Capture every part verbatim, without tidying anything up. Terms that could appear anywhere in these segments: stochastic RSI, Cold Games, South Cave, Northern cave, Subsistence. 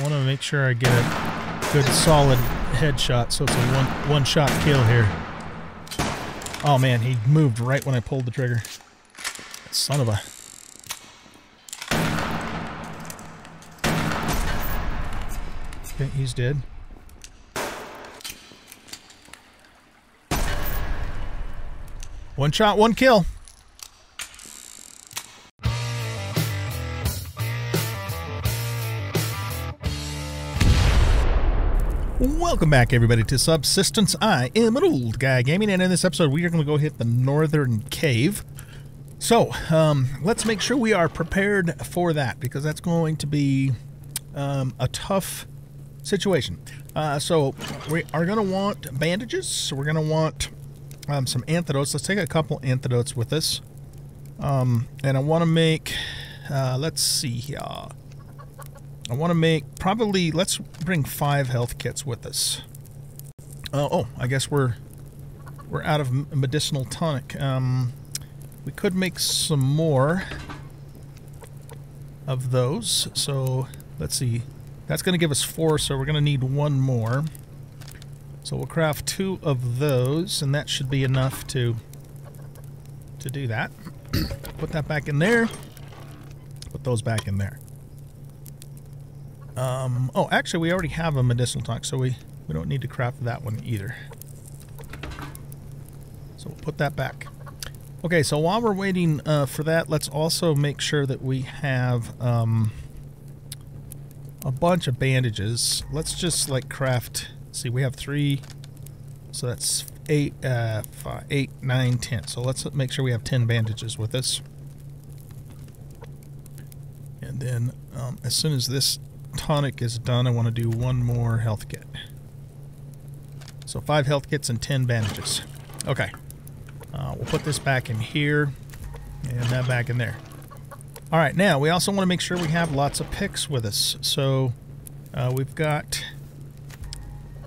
I want to make sure I get a good solid headshot, so it's a one, one shot kill here. Oh man, he moved right when I pulled the trigger. Son of a... I think he's dead. One shot, one kill. Welcome back, everybody, to Subsistence. I am an old guy gaming, and in this episode, we are going to go hit the Northern Cave. So, um, let's make sure we are prepared for that, because that's going to be um, a tough situation. Uh, so, we are going to want bandages. So we're going to want um, some antidotes. Let's take a couple antidotes with us. Um, and I want to make... Uh, let's see here. I want to make probably, let's bring five health kits with us. Uh, oh, I guess we're we're out of medicinal tonic. Um, we could make some more of those. So let's see. That's going to give us four, so we're going to need one more. So we'll craft two of those, and that should be enough to to do that. Put that back in there. Put those back in there. Um, oh, actually, we already have a medicinal tonic, so we, we don't need to craft that one either. So we'll put that back. Okay, so while we're waiting uh, for that, let's also make sure that we have um, a bunch of bandages. Let's just, like, craft... See, we have three, so that's eight, uh, five, eight, nine, ten. So let's make sure we have ten bandages with us. And then um, as soon as this... tonic is done, I want to do one more health kit. So five health kits and ten bandages. Okay. Uh, we'll put this back in here and that back in there. All right, now we also want to make sure we have lots of picks with us. So uh, we've got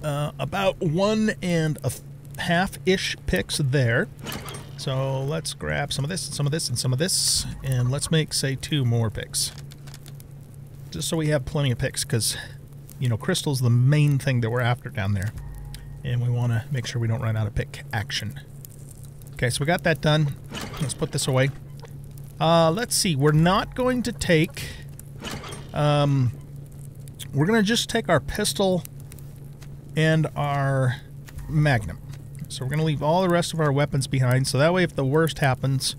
uh, about one and a half-ish picks there. So let's grab some of this and some of this and some of this, and let's make, say, two more picks. Just so we have plenty of picks, because, you know, crystal's the main thing that we're after down there. And we want to make sure we don't run out of pick action. Okay, so we got that done. Let's put this away. Uh, let's see. We're not going to take... Um, we're going to just take our pistol and our magnum. So we're going to leave all the rest of our weapons behind. So that way, if the worst happens,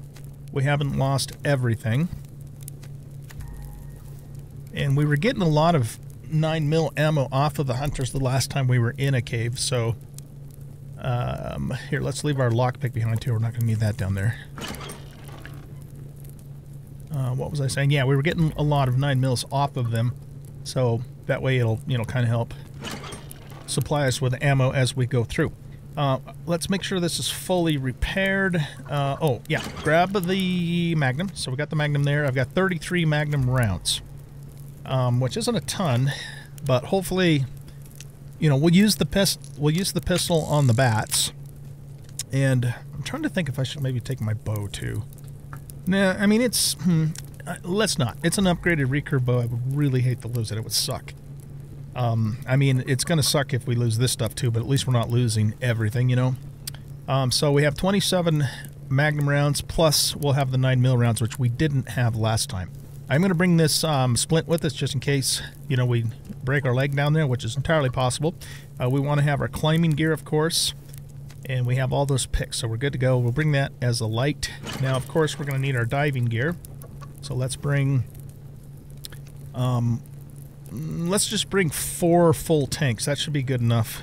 we haven't lost everything. And we were getting a lot of nine mil ammo off of the hunters the last time we were in a cave, so... Um, here, let's leave our lockpick behind, too. We're not going to need that down there. Uh, what was I saying? Yeah, we were getting a lot of nine mils off of them, so that way it'll, you know, kind of help supply us with ammo as we go through. Uh, let's make sure this is fully repaired. Uh, oh, yeah, grab the Magnum. So we got the Magnum there. I've got thirty-three Magnum rounds. Um, which isn't a ton, but hopefully, you know, we'll use the pist we'll use the pistol on the bats. And I'm trying to think if I should maybe take my bow too. Nah, I mean it's hmm, let's not. It's an upgraded recurve bow. I would really hate to lose it. It would suck. Um, I mean, it's gonna suck if we lose this stuff too, but at least we're not losing everything, you know. Um, so we have twenty-seven Magnum rounds, plus we'll have the nine mil rounds, which we didn't have last time. I'm going to bring this um, splint with us just in case, you know, we break our leg down there, which is entirely possible. Uh, we want to have our climbing gear, of course, and we have all those picks, so we're good to go. We'll bring that as a light. Now, of course, we're going to need our diving gear, so let's bring... Um, let's just bring four full tanks. That should be good enough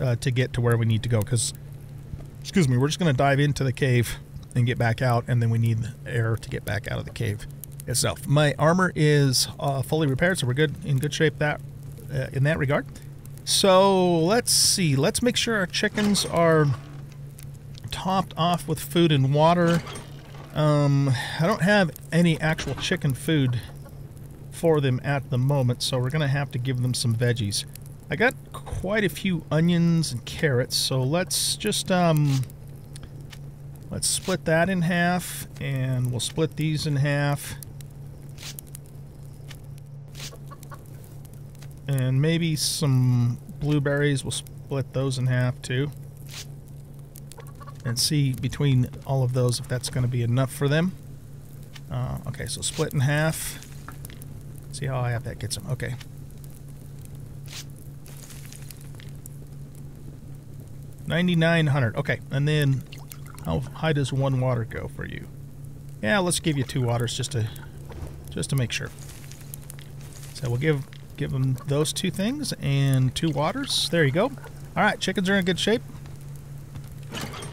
uh, to get to where we need to go, because, excuse me, we're just going to dive into the cave and get back out, and then we need air to get back out of the cave itself. My armor is uh, fully repaired, so we're good in good shape that uh, in that regard. So let's see. Let's make sure our chickens are topped off with food and water. Um, I don't have any actual chicken food for them at the moment, so we're going to have to give them some veggies. I got quite a few onions and carrots, so let's just um, let's split that in half, and we'll split these in half. And maybe some blueberries. We'll split those in half too. And see between all of those if that's going to be enough for them. Uh, okay, so split in half. See how I have that gets them. Okay. ninety-nine hundred. Okay, and then how high does one water go for you? Yeah, let's give you two waters just to just to make sure. So we'll give give them those two things and two waters. There you go. All right, chickens are in good shape.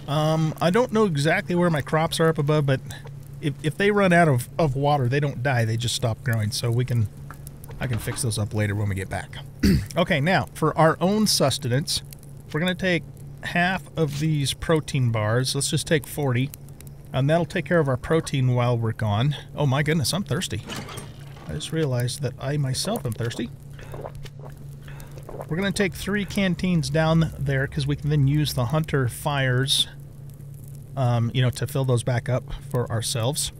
Um, I don't know exactly where my crops are up above, but if if they run out of of water, they don't die. They just stop growing. So we can I can fix those up later when we get back. Okay, now for our own sustenance, we're gonna take half of these protein bars. Let's just take forty, and that'll take care of our protein while we're gone. Oh my goodness, I'm thirsty. I just realized that I myself am thirsty. We're going to take three canteens down there because we can then use the hunter fires, um, you know, to fill those back up for ourselves.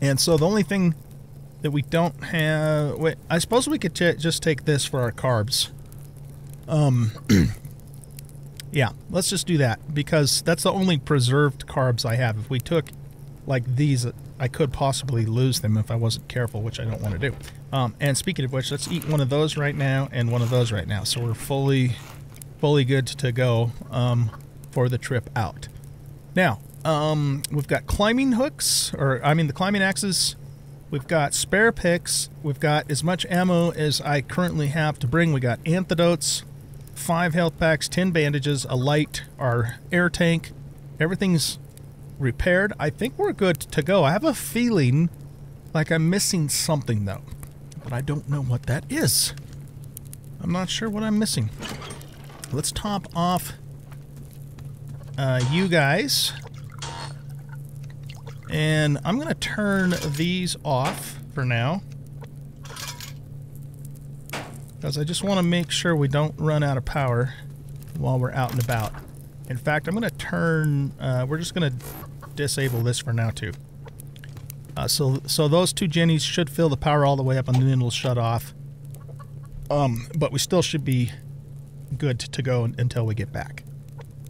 And so the only thing that we don't have... Wait, I suppose we could just take this for our carbs. Um... Yeah, let's just do that, because that's the only preserved carbs I have. If we took, like, these, I could possibly lose them if I wasn't careful, which I don't want to do. Um, and speaking of which, let's eat one of those right now and one of those right now. So we're fully, fully good to go um, for the trip out. Now, um, we've got climbing hooks, or, I mean, the climbing axes. We've got spare picks. We've got as much ammo as I currently have to bring. We got antidotes. Five health packs, ten bandages, a light, our air tank. Everything's repaired. I think we're good to go. I have a feeling like I'm missing something, though. But I don't know what that is. I'm not sure what I'm missing. Let's top off uh, you guys. And I'm going to turn these off for now, because I just want to make sure we don't run out of power while we're out and about. In fact, I'm going to turn... Uh, we're just going to disable this for now, too. Uh, so so those two jennies should fill the power all the way up, and then it'll shut off. Um, but we still should be good to go until we get back.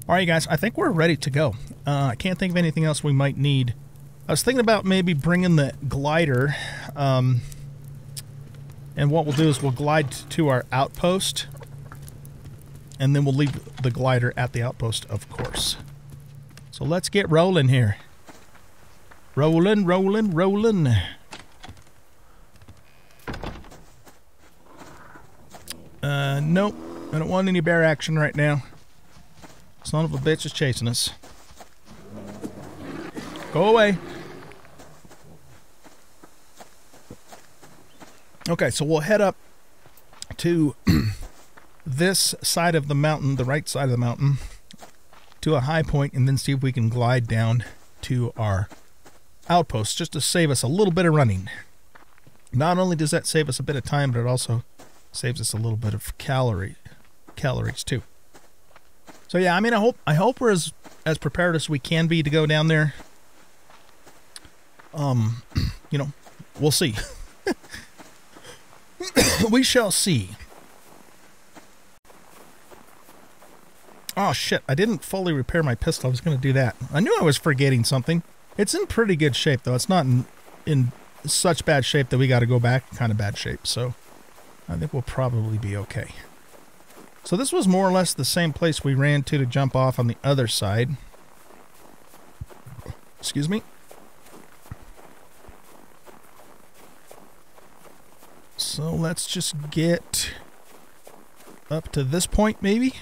All right, guys. I think we're ready to go. Uh, I can't think of anything else we might need. I was thinking about maybe bringing the glider... Um, And what we'll do is we'll glide to our outpost, and then we'll leave the glider at the outpost, of course. So let's get rolling here. Rolling, rolling, rolling. Uh, nope. I don't want any bear action right now. Son of a bitch is chasing us. Go away. Okay, so we'll head up to this side of the mountain, the right side of the mountain, to a high point, and then see if we can glide down to our outpost, just to save us a little bit of running. Not only does that save us a bit of time, but it also saves us a little bit of calorie calories too. So yeah, I mean, I hope I hope we're as as prepared as we can be to go down there. Um, you know, we'll see. We shall see. Oh, shit. I didn't fully repair my pistol. I was going to do that. I knew I was forgetting something. It's in pretty good shape, though. It's not in, in such bad shape that we got to go back. Kind of bad shape, so I think we'll probably be okay. So this was more or less the same place we ran to to jump off on the other side. Excuse me. So let's just get up to this point, maybe.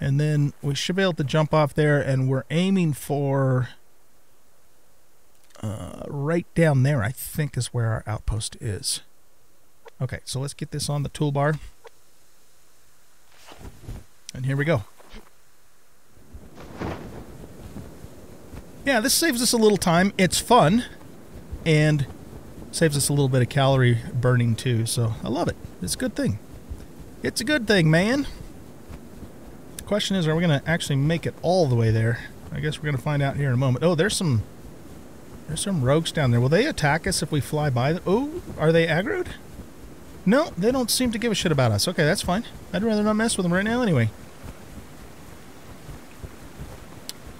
And then we should be able to jump off there, and we're aiming for uh, right down there, I think, is where our outpost is. Okay, so let's get this on the toolbar. And here we go. Yeah, this saves us a little time. It's fun. And... saves us a little bit of calorie burning too, so I love it. It's a good thing. It's a good thing, man. The question is, are we going to actually make it all the way there? I guess we're going to find out here in a moment. Oh, there's some there's some rogues down there. Will they attack us if we fly by them? Oh, are they aggroed? No, they don't seem to give a shit about us. Okay, that's fine. I'd rather not mess with them right now anyway.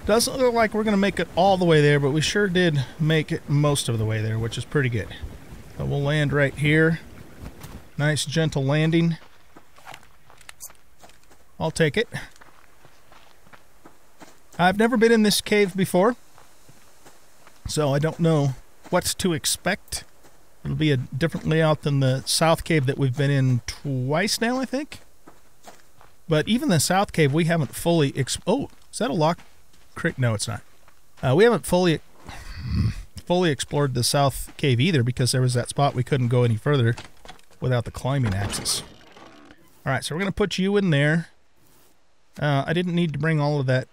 Doesn't look like we're going to make it all the way there, but we sure did make it most of the way there, which is pretty good. So we'll land right here. Nice, gentle landing. I'll take it. I've never been in this cave before, so I don't know what to expect. It'll be a different layout than the South Cave that we've been in twice now, I think. But even the South Cave, we haven't fully... Exp oh, is that a lock? No, it's not. Uh, we haven't fully fully explored the South Cave either, because there was that spot we couldn't go any further without the climbing axis. All right, so we're going to put you in there. Uh, I didn't need to bring all of that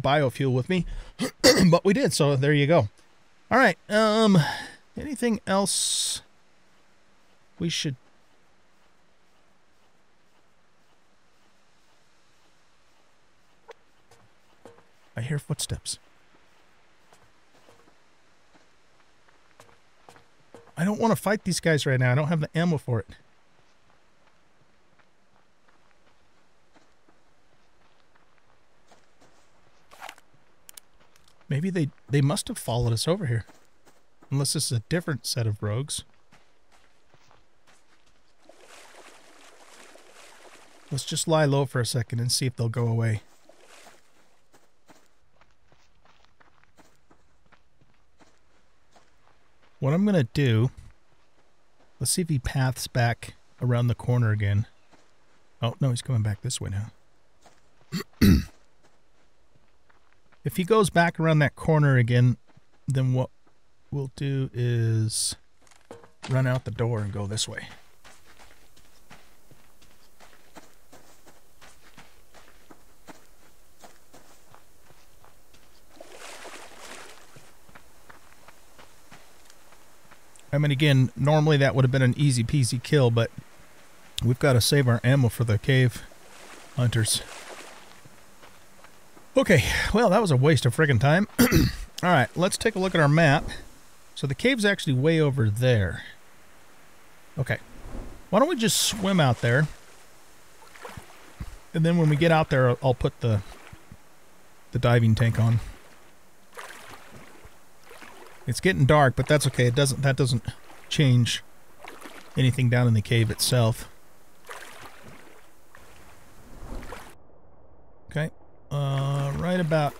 biofuel with me, but we did, so there you go. All right, um, anything else we should... I hear footsteps. I don't want to fight these guys right now. I don't have the ammo for it. Maybe they, they must have followed us over here. Unless this is a different set of rogues. Let's just lie low for a second and see if they'll go away. What I'm going to do, let's see if he paths back around the corner again. Oh, no, he's coming back this way now. If he goes back around that corner again, then what we'll do is run out the door and go this way. I mean, again, normally that would have been an easy-peasy kill, but we've got to save our ammo for the cave hunters. Okay, well, that was a waste of friggin' time. All right, let's take a look at our map. So the cave's actually way over there. Okay, why don't we just swim out there? And then when we get out there, I'll put the, the diving tank on. It's getting dark, but that's okay. It doesn't that doesn't change anything down in the cave itself. Okay. Uh right about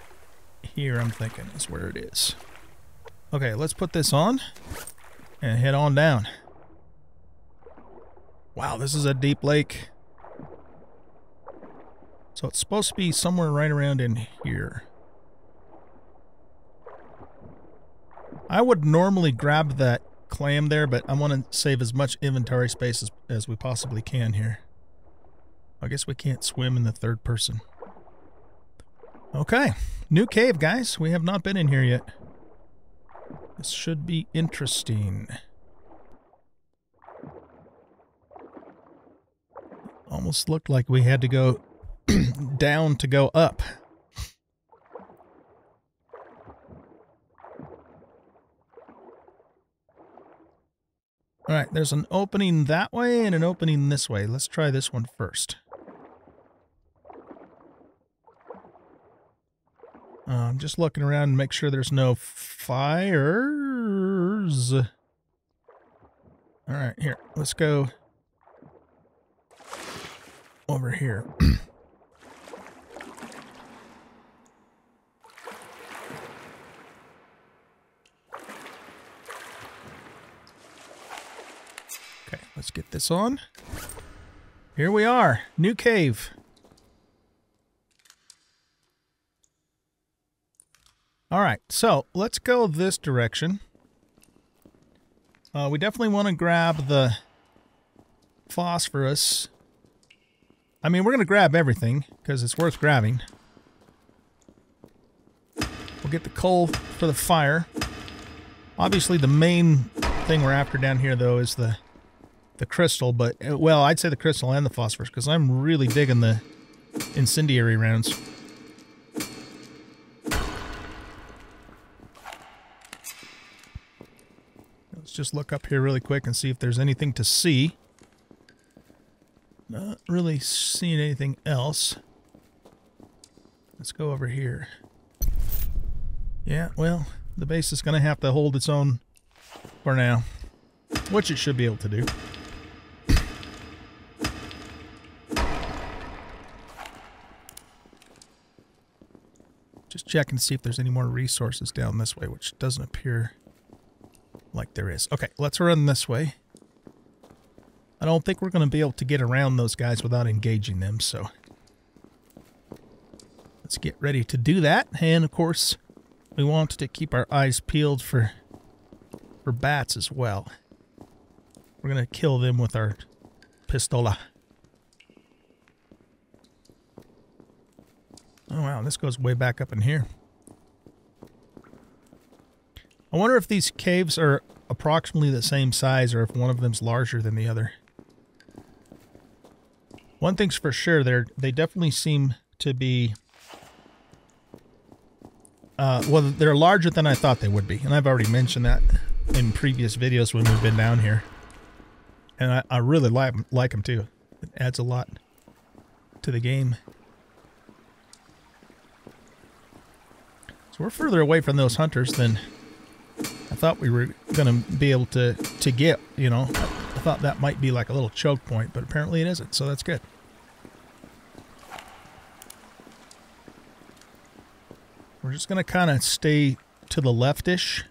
here, I'm thinking, is where it is. Okay, let's put this on and head on down. Wow, this is a deep lake. So it's supposed to be somewhere right around in here. I would normally grab that clam there, but I want to save as much inventory space as, as we possibly can here. I guess we can't swim in the third person. Okay, new cave, guys. We have not been in here yet. This should be interesting. Almost looked like we had to go down to go up. All right, there's an opening that way and an opening this way. Let's try this one first. Uh, I'm just looking around to make sure there's no fires. All right, here. Let's go over here. Let's get this on. Here we are. New cave. All right, so let's go this direction. Uh, we definitely want to grab the phosphorus. I mean, we're going to grab everything because it's worth grabbing. We'll get the coal for the fire. Obviously, the main thing we're after down here, though, is the... the crystal, but, well, I'd say the crystal and the phosphorus, because I'm really digging the incendiary rounds. Let's just look up here really quick and see if there's anything to see. Not really seeing anything else. Let's go over here. Yeah, well, the base is going to have to hold its own for now, which it should be able to do. Just check and see if there's any more resources down this way, which doesn't appear like there is. Okay, let's run this way. I don't think we're going to be able to get around those guys without engaging them, so let's get ready to do that. And of course, we want to keep our eyes peeled for for bats as well. We're going to kill them with our pistola. Oh, wow, this goes way back up in here. I wonder if these caves are approximately the same size or if one of them's larger than the other. One thing's for sure, they're, they definitely seem to be... Uh, well, they're larger than I thought they would be, and I've already mentioned that in previous videos when we've been down here. And I, I really like, like them, too. It adds a lot to the game. We're further away from those hunters than I thought we were going to be able to, to get, you know. I thought that might be like a little choke point, but apparently it isn't, so that's good. We're just going to kind of stay to the left-ish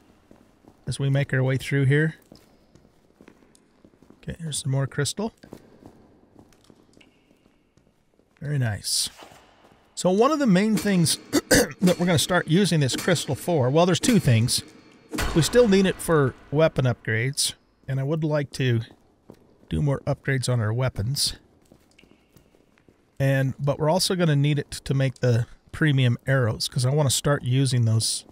as we make our way through here. Okay, here's some more crystal. Very nice. So one of the main things... that we're going to start using this crystal for. Well, there's two things. We still need it for weapon upgrades, and I would like to do more upgrades on our weapons. And but we're also going to need it to make the premium arrows, because I want to start using those.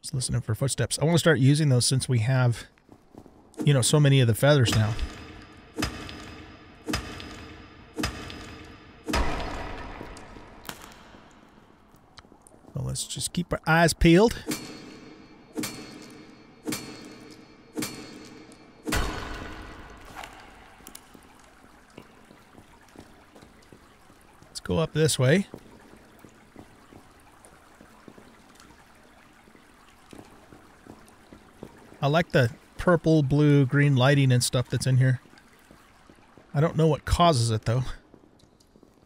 Just listening for footsteps. I want to start using those since we have, you know, so many of the feathers now. Let's just keep our eyes peeled. Let's go up this way. I like the purple, blue, green lighting and stuff that's in here. I don't know what causes it, though.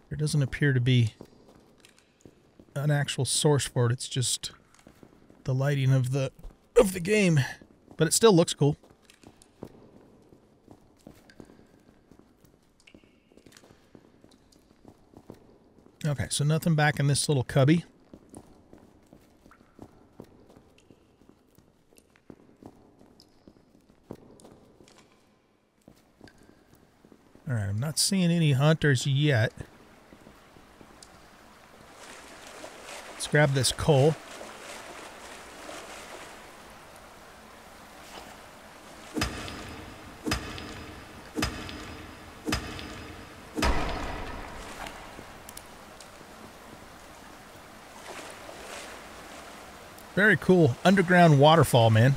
There doesn't appear to be an actual source for it. It's just the lighting of the of the game, but it still looks cool. Okay, so nothing back in this little cubby. All right, I'm not seeing any hunters yet. Grab this coal. Very cool. Underground waterfall, man.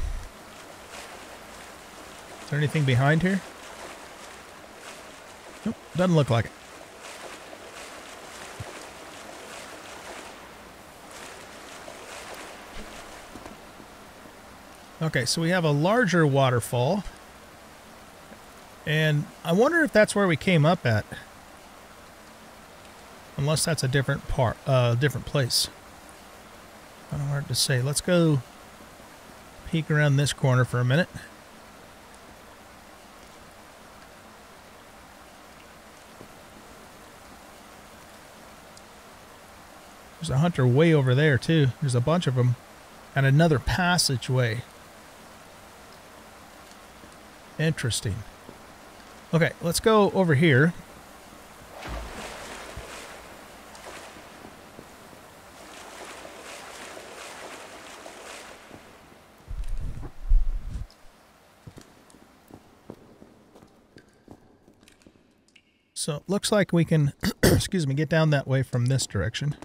Is there anything behind here? Nope, doesn't look like it. Okay, so we have a larger waterfall, and I wonder if that's where we came up at, unless that's a different part, uh, different place. Kind of hard to say. Let's go peek around this corner for a minute. There's a hunter way over there too. There's a bunch of them, and another passageway. Interesting. Okay, let's go over here. So it looks like we can, excuse me, get down that way from this direction.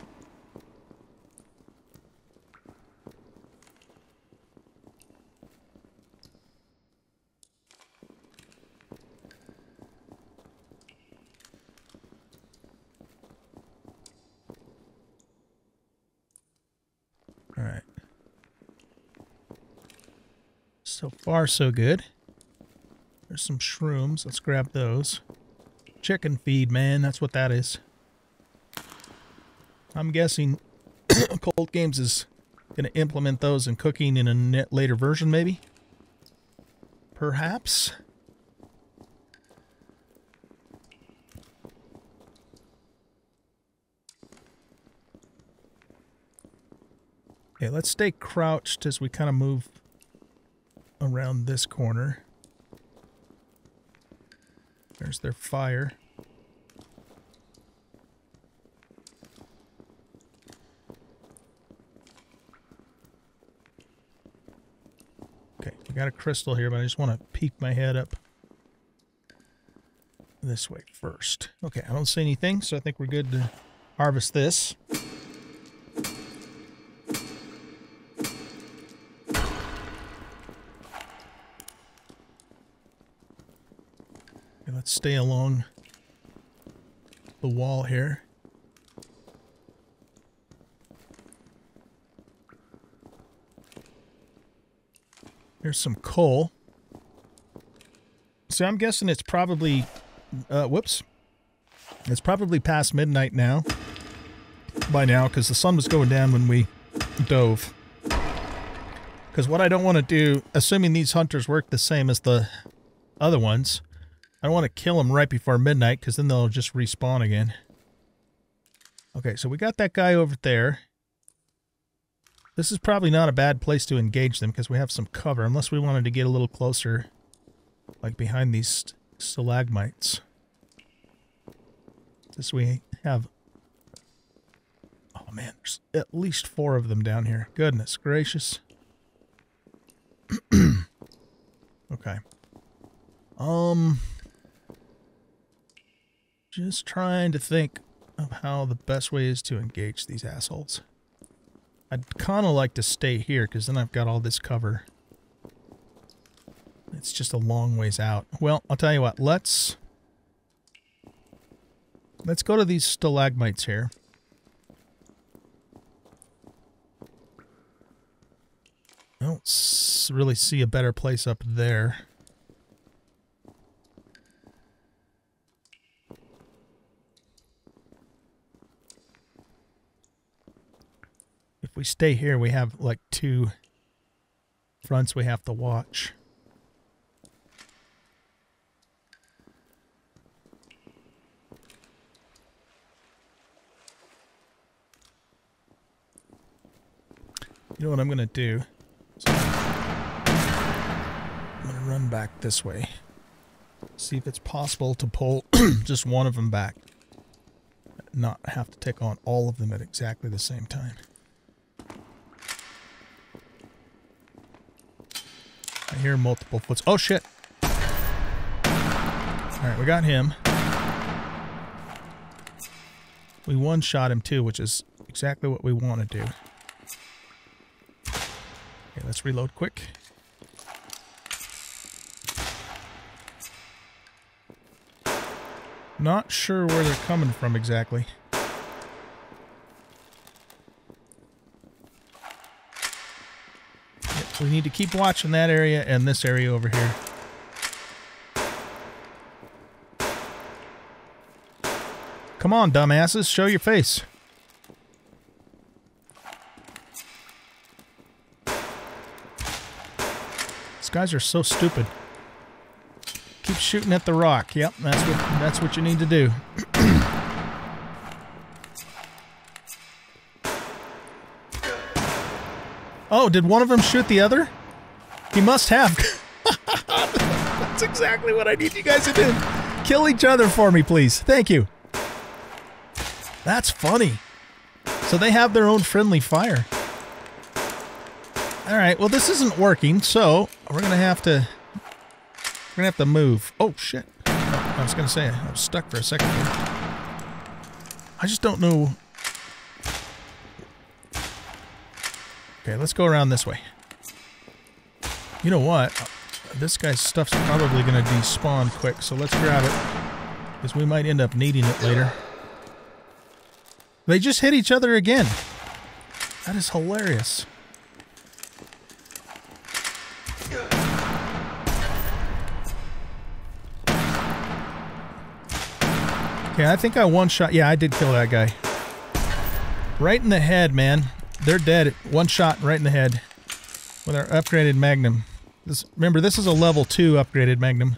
So far, so good. There's some shrooms. Let's grab those. Chicken feed, man. That's what that is. I'm guessing Cold Games is going to implement those in cooking in a later version, maybe? Perhaps? Okay, let's stay crouched as we kind of move around this corner. There's their fire. Okay, I got a crystal here, but I just want to peek my head up this way first. Okay, I don't see anything, so I think we're good to harvest this. Let's stay along the wall here. Here's some coal. So I'm guessing it's probably, uh, whoops. It's probably past midnight now, by now, because the sun was going down when we dove. Because what I don't want to do, assuming these hunters work the same as the other ones, I want to kill them right before midnight, because then they'll just respawn again. Okay, so we got that guy over there. This is probably not a bad place to engage them, because we have some cover, unless we wanted to get a little closer, like behind these stalagmites. This we have... Oh man, there's at least four of them down here. Goodness gracious. Okay. Um... Just trying to think of how the best way is to engage these assholes. I'd kind of like to stay here, because then I've got all this cover. It's just a long ways out. Well, I'll tell you what. Let's let's go to these stalagmites here. I don't really see a better place up there. If we stay here, we have like two fronts we have to watch. You know what I'm gonna do? So I'm gonna run back this way. See if it's possible to pull just one of them back. Not have to take on all of them at exactly the same time. I hear multiple foots. Oh, shit. All right, we got him. We one-shot him, too, which is exactly what we want to do. Okay, let's reload quick. Not sure where they're coming from exactly. We need to keep watching that area and this area over here. Come on, dumbasses. Show your face. These guys are so stupid. Keep shooting at the rock. Yep, that's what, that's what you need to do. Oh, did one of them shoot the other? He must have. That's exactly what I need you guys to do. Kill each other for me, please. Thank you. That's funny. So they have their own friendly fire. All right. Well, this isn't working, so we're gonna have to. We're gonna have to move. Oh shit! I was gonna say I was stuck for a second here. I just don't know. Okay, let's go around this way. You know what? This guy's stuff's probably going to despawn quick, so let's grab it. Because we might end up needing it later. They just hit each other again. That is hilarious. Okay, I think I one-shot... Yeah, I did kill that guy. Right in the head, man. They're dead. One shot right in the head. With our upgraded Magnum. This, remember, this is a level two upgraded Magnum.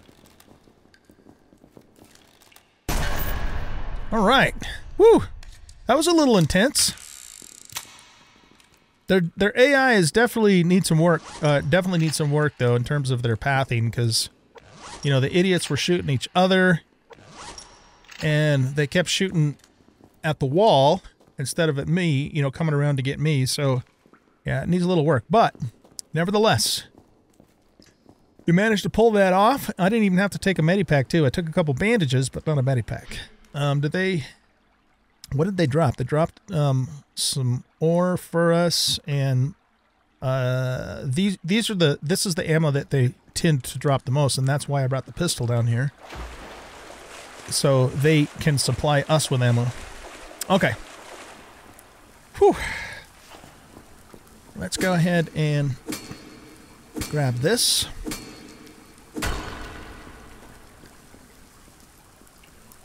Alright. Woo! That was a little intense. Their their A I is definitely need some work. Uh, definitely need some work, though, in terms of their pathing, because, you know, the idiots were shooting each other. And they kept shooting at the wall instead of at me, you know, coming around to get me. So, yeah, it needs a little work. But, nevertheless, we managed to pull that off. I didn't even have to take a medipack, too. I took a couple bandages, but not a medipack. Um, did they... What did they drop? They dropped um, some ore for us, and uh, these these are the this is the ammo that they tend to drop the most, and that's why I brought the pistol down here, so they can supply us with ammo. Okay. Whew. Let's go ahead and grab this.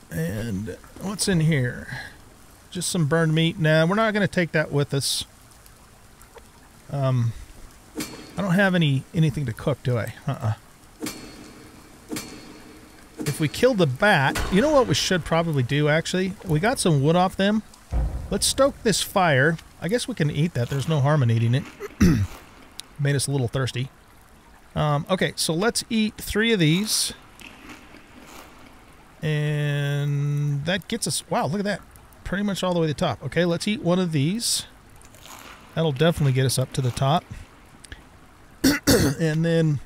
And what's in here? Just some burned meat. Nah, we're not going to take that with us. Um, I don't have any anything to cook, do I? Uh-uh. If we kill the bat, you know what we should probably do, actually? We got some wood off them. Let's stoke this fire. I guess we can eat that. There's no harm in eating it. Made us a little thirsty. Um, okay, so let's eat three of these. And that gets us... Wow, look at that. Pretty much all the way to the top. Okay, let's eat one of these. That'll definitely get us up to the top. And then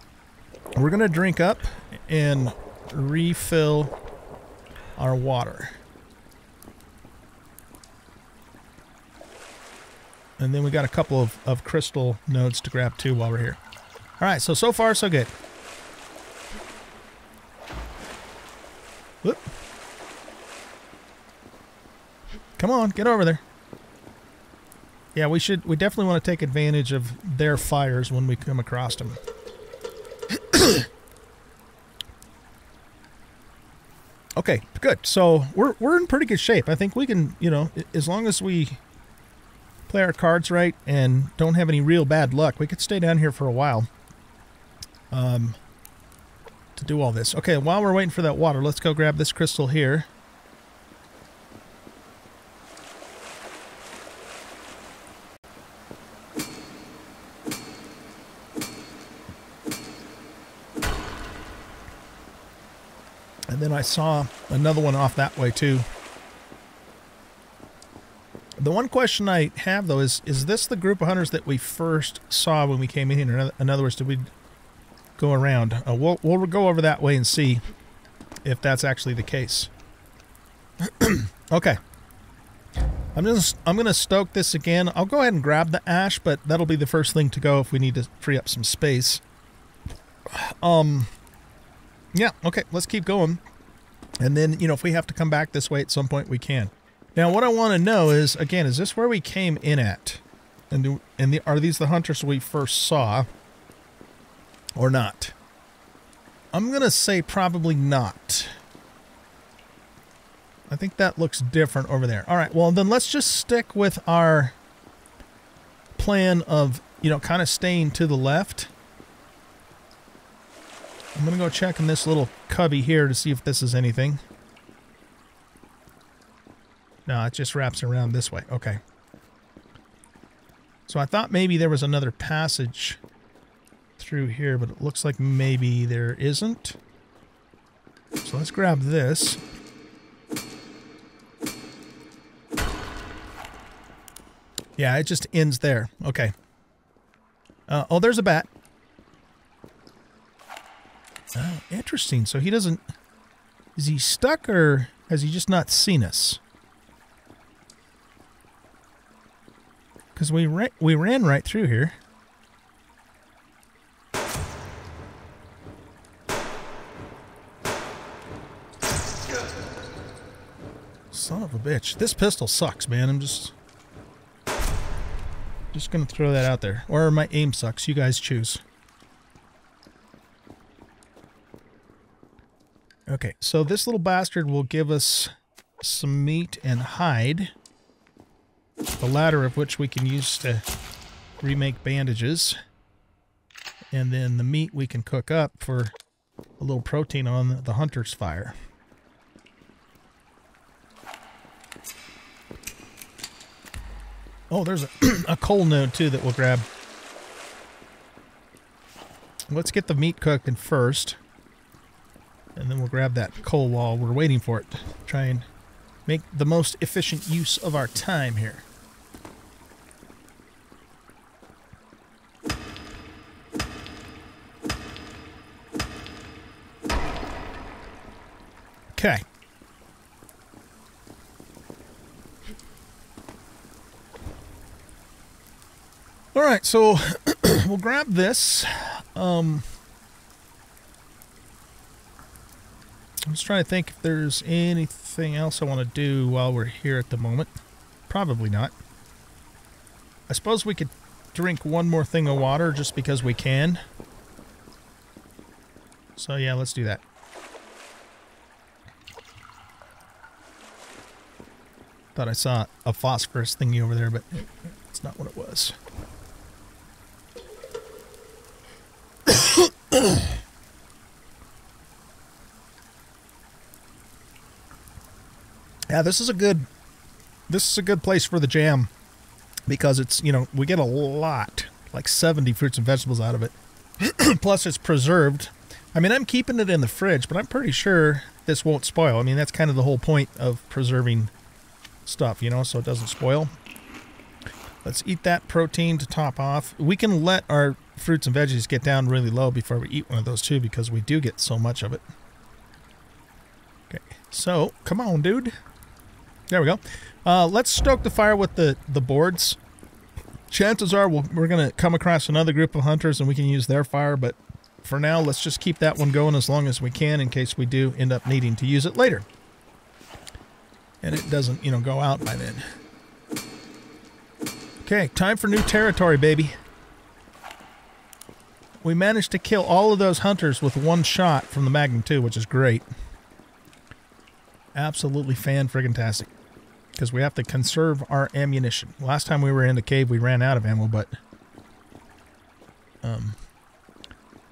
we're going to drink up and refill our water. And then we got a couple of, of crystal nodes to grab too while we're here. All right, so, so far, so good. Whoop. Come on, get over there. Yeah, we should. We definitely want to take advantage of their fires when we come across them. Okay, good. So we're we're in pretty good shape. I think we can, you know, as long as we play our cards right and don't have any real bad luck, we could stay down here for a while. Um, to do all this. Okay, while we're waiting for that water, let's go grab this crystal here. And then I saw another one off that way too. The one question I have though is, is this the group of hunters that we first saw when we came in here? In other words, did we go around? Uh, we'll, we'll go over that way and see if that's actually the case. Okay. I'm just I'm gonna stoke this again. I'll go ahead and grab the ash, but that'll be the first thing to go if we need to free up some space. Um. Yeah. Okay. Let's keep going, and then you know if we have to come back this way at some point, we can. Now, what I want to know is again, is this where we came in at, and do, and the, are these the hunters we first saw? Or not. I'm going to say probably not. I think that looks different over there. All right, well, then let's just stick with our plan of, you know, kind of staying to the left. I'm going to go check in this little cubby here to see if this is anything. No, it just wraps around this way. Okay. So I thought maybe there was another passage through here, but it looks like maybe there isn't. So let's grab this. Yeah, it just ends there. Okay. Uh, oh, there's a bat. Oh, interesting. So he doesn't... Is he stuck or has he just not seen us? Because we, ra we ran right through here. Son of a bitch. This pistol sucks, man. I'm just... Just gonna throw that out there. Or my aim sucks. You guys choose. Okay, so this little bastard will give us some meat and hide, the latter of which we can use to remake bandages. And then the meat we can cook up for a little protein on the hunter's fire. Oh, there's a, a coal node too that we'll grab. Let's get the meat cooking first, and then we'll grab that coal while we're waiting for it. Try and make the most efficient use of our time here. Okay. All right, so we'll grab this. Um, I'm just trying to think if there's anything else I want to do while we're here at the moment. Probably not. I suppose we could drink one more thing of water just because we can. So yeah, let's do that. Thought I saw a phosphorus thingy over there, but it's not what it was. Yeah, this is a good this is a good place for the jam, because it's, you know, we get a lot, like seventy fruits and vegetables out of it. Plus it's preserved. I mean, I'm keeping it in the fridge, but I'm pretty sure this won't spoil. I mean, that's kind of the whole point of preserving stuff, you know, so it doesn't spoil. Let's eat that protein to top off. We can let our fruits and veggies get down really low before we eat one of those too, because we do get so much of it. Okay, so come on, dude. There we go. Uh, let's stoke the fire with the, the boards. Chances are we'll, we're going to come across another group of hunters and we can use their fire, but for now, let's just keep that one going as long as we can in case we do end up needing to use it later. And it doesn't, you know, go out by then. Okay, time for new territory, baby. We managed to kill all of those hunters with one shot from the Magnum two, which is great. Absolutely fan-friggin-tastic. Because we have to conserve our ammunition. Last time we were in the cave, we ran out of ammo, but... Um,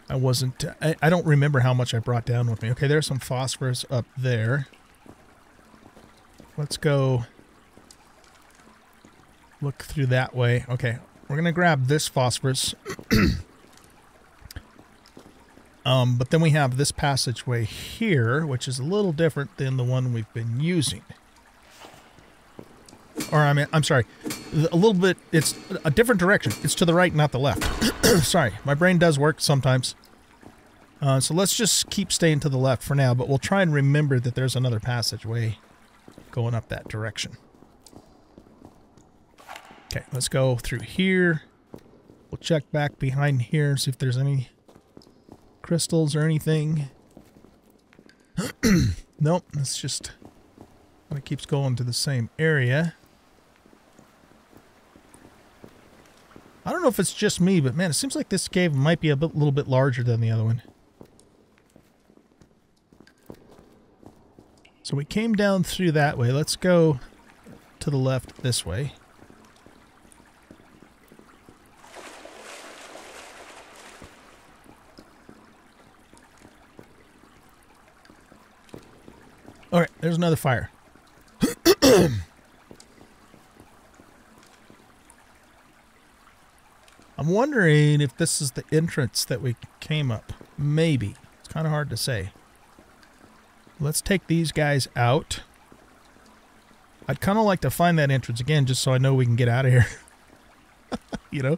I wasn't... I, I don't remember how much I brought down with me. Okay, there's some phosphorus up there. Let's go... look through that way. Okay, we're gonna grab this phosphorus. um, but then we have this passageway here, which is a little different than the one we've been using. Or I mean, I'm sorry, a little bit. It's a different direction. It's to the right, not the left. Sorry, my brain does work sometimes. Uh, so let's just keep staying to the left for now. But we'll try and remember that there's another passageway going up that direction. Okay, let's go through here. We'll check back behind here, see if there's any crystals or anything. Nope, it's just... it keeps going to the same area. I don't know if it's just me, but man, it seems like this cave might be a bit, little bit larger than the other one. So we came down through that way. Let's go to the left this way. All right, there's another fire. I'm wondering if this is the entrance that we came up. Maybe. It's kind of hard to say. Let's take these guys out. I'd kind of like to find that entrance again just so I know we can get out of here. You know?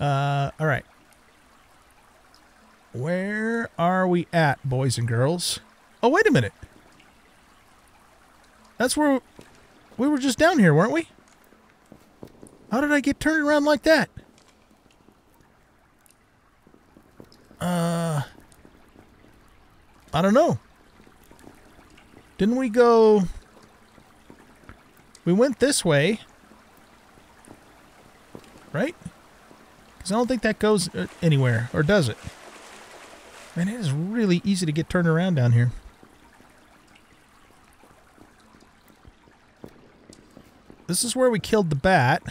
Uh, all right. Where are we at, boys and girls? Oh, wait a minute. That's where we were just down here, weren't we? How did I get turned around like that? Uh, I don't know. Didn't we go... we went this way. Right? Because I don't think that goes anywhere. Or does it? Man, it is really easy to get turned around down here. This is where we killed the bat.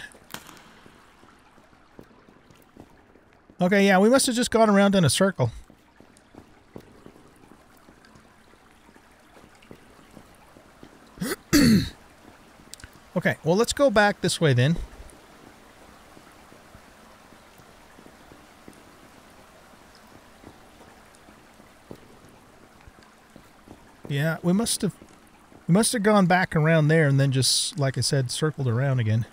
Okay, yeah, we must have just gone around in a circle. Okay, well, let's go back this way then. Yeah, we must have we must have gone back around there and then just, like I said, circled around again.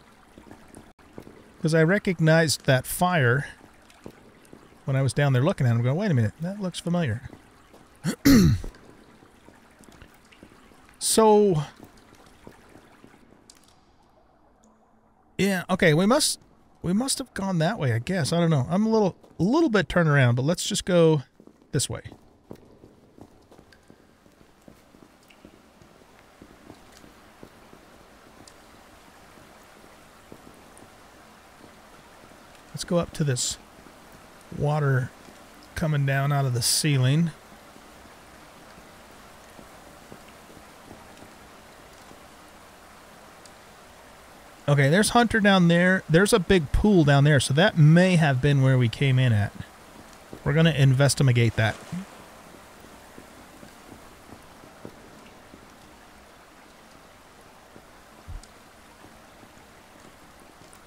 Because I recognized that fire when I was down there looking at him, going, wait a minute, that looks familiar. So, yeah, okay, we must we must have gone that way, I guess. I don't know. I'm a little a little bit turned around, but let's just go this way. Let's go up to this water coming down out of the ceiling. Okay, there's Hunter down there. There's a big pool down there, so that may have been where we came in at. We're going to investigate that.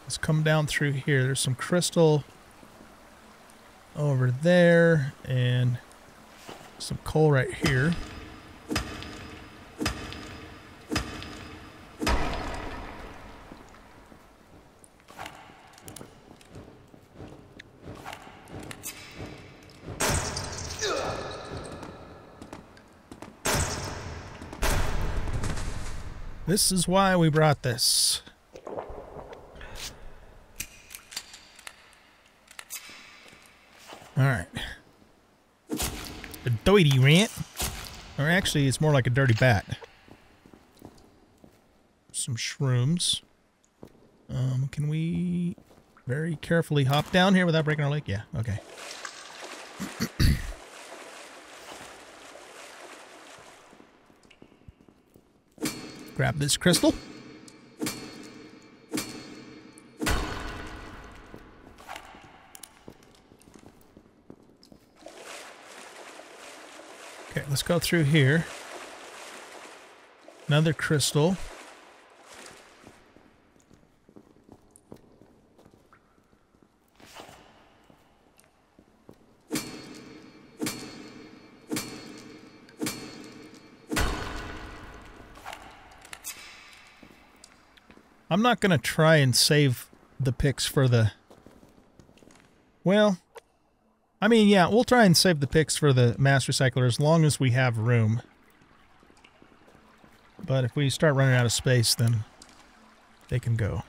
Let's come down through here. There's some crystal over there and some coal right here. This is why we brought this. Alright. A dirty rat. Or actually, it's more like a dirty bat. Some shrooms. Um, can we very carefully hop down here without breaking our leg? Yeah, okay. Grab this crystal. Okay, let's go through here. Another crystal. I'm not going to try and save the picks for the... Well, I mean, yeah, we'll try and save the picks for the Mass Recycler as long as we have room. But if we start running out of space, then they can go.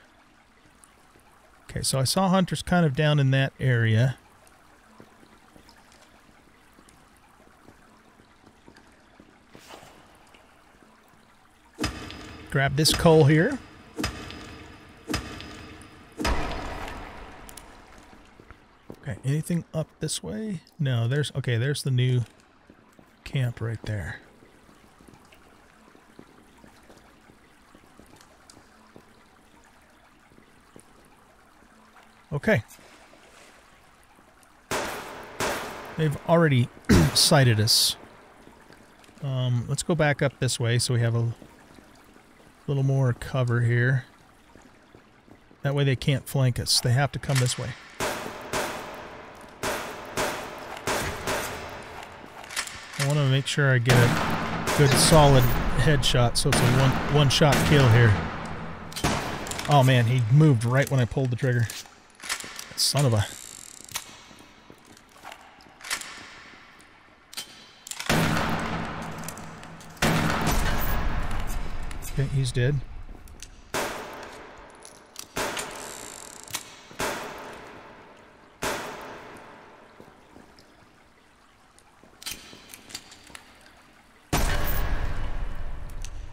Okay, so I saw Hunter's kind of down in that area. Grab this coal here. Okay, anything up this way? No, there's... Okay, there's the new camp right there. Okay. They've already sighted us. Um, let's go back up this way so we have a little more cover here. That way they can't flank us. They have to come this way. I want to make sure I get a good solid headshot, so it's a one, one shot kill here. Oh man, he moved right when I pulled the trigger. Son of a... Okay, he's dead.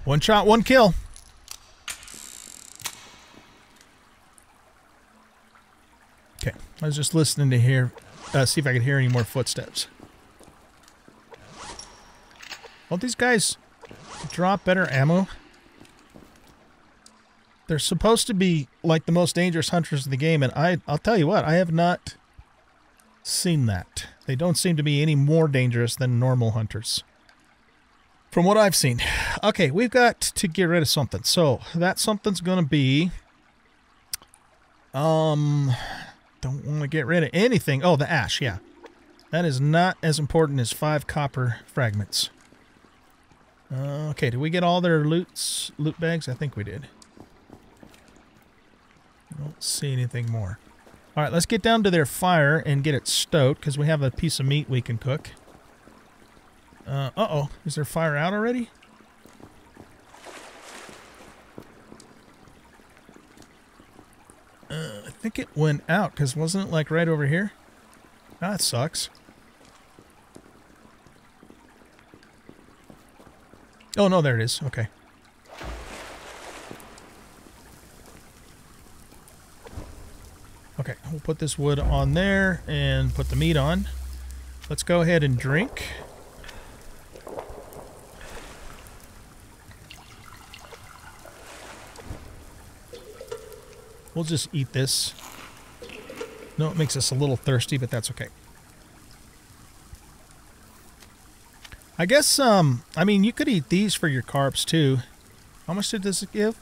One shot, one kill. Okay, I was just listening to hear, uh, see if I could hear any more footsteps. Won't these guys drop better ammo? They're supposed to be like the most dangerous hunters in the game, and I, I'll tell you what, I have not seen that. They don't seem to be any more dangerous than normal hunters, from what I've seen. Okay, we've got to get rid of something. So that something's going to be... Um, don't want to get rid of anything. Oh, the ash, yeah. That is not as important as five copper fragments. Uh, okay, did we get all their loots, loot bags? I think we did. I don't see anything more. All right, let's get down to their fire and get it stoked, because we have a piece of meat we can cook. Uh, uh-oh, is their fire out already? Uh, I think it went out, because wasn't it like right over here? That sucks. Oh, no, there it is. Okay. Okay, we'll put this wood on there and put the meat on. Let's go ahead and drink. We'll just eat this. No, it makes us a little thirsty, but that's okay. I guess, um, I mean, you could eat these for your carbs, too. How much did this give?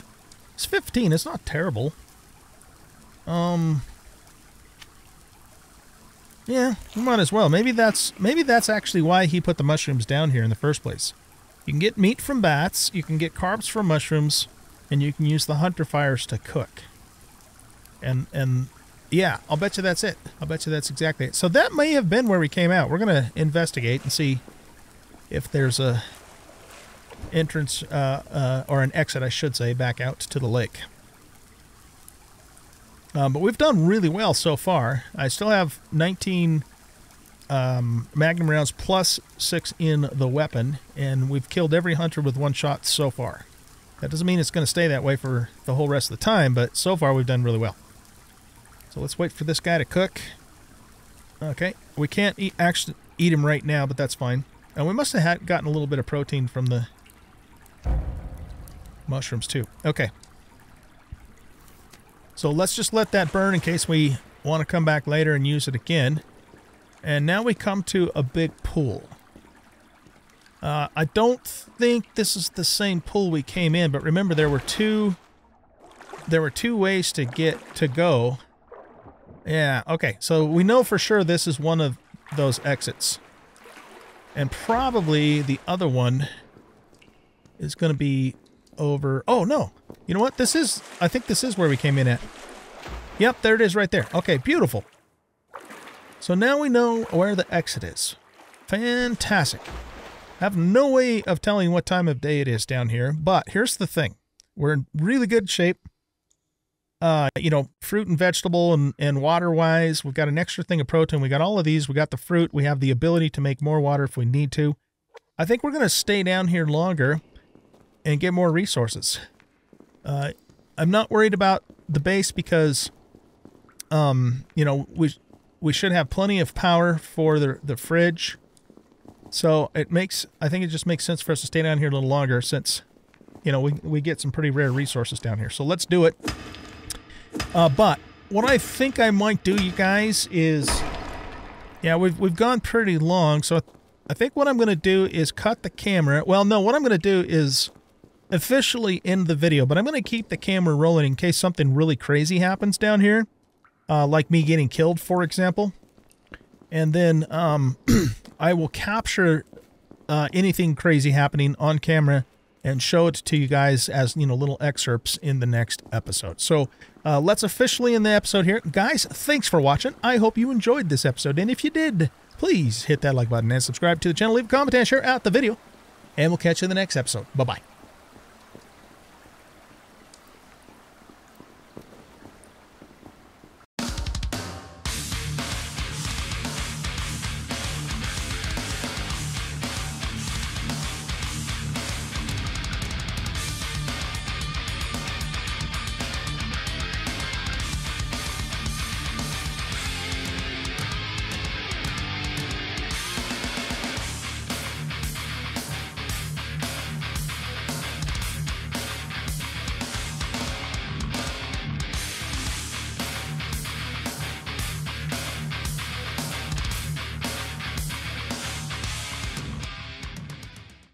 It's fifteen. It's not terrible. Um, yeah, we might as well. Maybe that's, maybe that's actually why he put the mushrooms down here in the first place. You can get meat from bats, you can get carbs from mushrooms, and you can use the hunter fires to cook. And, and... yeah, I'll bet you that's it. I'll bet you that's exactly it. So that may have been where we came out. We're going to investigate and see if there's a entrance, uh, uh, or an exit, I should say, back out to the lake. Um, but we've done really well so far. I still have nineteen um, magnum rounds plus six in the weapon, and we've killed every hunter with one shot so far. That doesn't mean it's going to stay that way for the whole rest of the time, but so far we've done really well. So let's wait for this guy to cook. Okay, we can't eat, actually eat him right now, but that's fine. And we must have had gotten a little bit of protein from the mushrooms too. Okay. So let's just let that burn in case we want to come back later and use it again. And now we come to a big pool. Uh, I don't think this is the same pool we came in, but remember there were two, there were two ways to get to go. Yeah, okay, so we know for sure this is one of those exits. And probably the other one is going to be over... Oh, no! You know what? This is... I think this is where we came in at. Yep, there it is right there. Okay, beautiful. So now we know where the exit is. Fantastic. I have no way of telling what time of day it is down here, but here's the thing. We're in really good shape. Uh, you know, fruit and vegetable and, and water-wise, we've got an extra thing of protein. We got all of these. We got the fruit. We have the ability to make more water if we need to. I think we're going to stay down here longer and get more resources. Uh, I'm not worried about the base because, um, you know, we we should have plenty of power for the, the fridge. So it makes, I think it just makes sense for us to stay down here a little longer since, you know, we, we get some pretty rare resources down here. So let's do it. Uh, but what I think I might do, you guys, is... Yeah, we've, we've gone pretty long, so I, th I think what I'm going to do is cut the camera. Well, no, what I'm going to do is officially end the video, but I'm going to keep the camera rolling in case something really crazy happens down here. Uh, like me getting killed, for example. And then um, I will capture uh, anything crazy happening on camera and show it to you guys as, you know, little excerpts in the next episode. So uh, let's officially end the episode here. Guys, thanks for watching. I hope you enjoyed this episode. And if you did, please hit that like button and subscribe to the channel. Leave a comment and share out the video. And we'll catch you in the next episode. Bye-bye.